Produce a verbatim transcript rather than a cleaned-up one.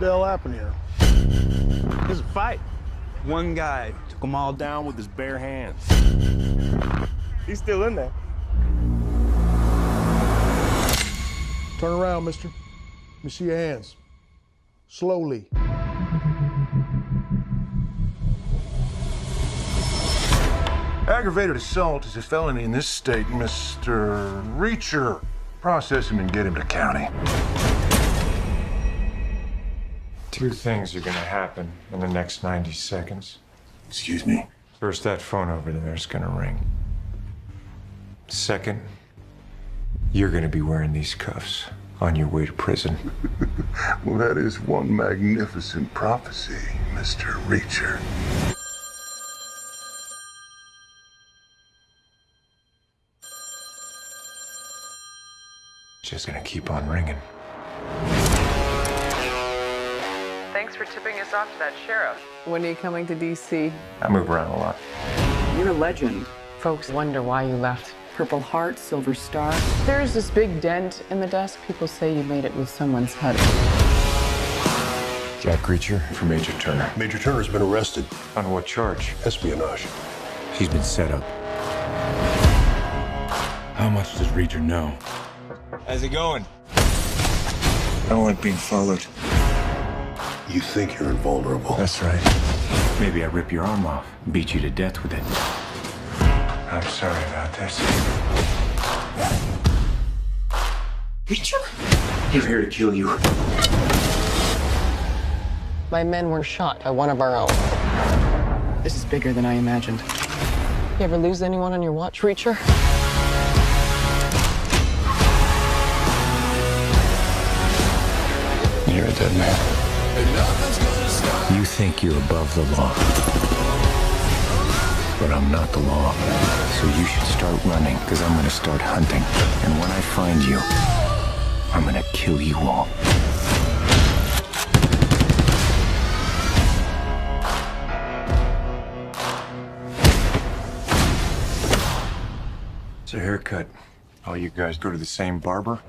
the hell happened here? It was a fight. One guy took them all down with his bare hands. He's still in there. Turn around, mister. Let me see your hands. Slowly. Aggravated assault is a felony in this state, Mister Reacher. Process him and get him to county. Two things are gonna happen in the next ninety seconds. Excuse me? First, that phone over there is gonna ring. Second, you're gonna be wearing these cuffs on your way to prison. Well, that is one magnificent prophecy, Mister Reacher. Just gonna keep on ringing. Thanks for tipping us off to that sheriff. When are you coming to D C? I move around a lot. You're a legend. Folks wonder why you left. Purple Heart, Silver Star. There's this big dent in the desk. People say you made it with someone's head. Jack Reacher for Major Turner. Major Turner's been arrested. On what charge? Espionage. He's been set up. How much does Reacher know? How's it going? I want being followed. You think you're invulnerable. That's right. Maybe I rip your arm off and beat you to death with it. I'm sorry about this. Reacher? They're here to kill you. My men were shot by one of our own. This is bigger than I imagined. You ever lose anyone on your watch, Reacher? You're a dead man. You think you're above the law, but I'm not the law. So you should start running, because I'm going to start hunting. And when I find you, I'm going to kill you all. It's a haircut. All you guys go to the same barber?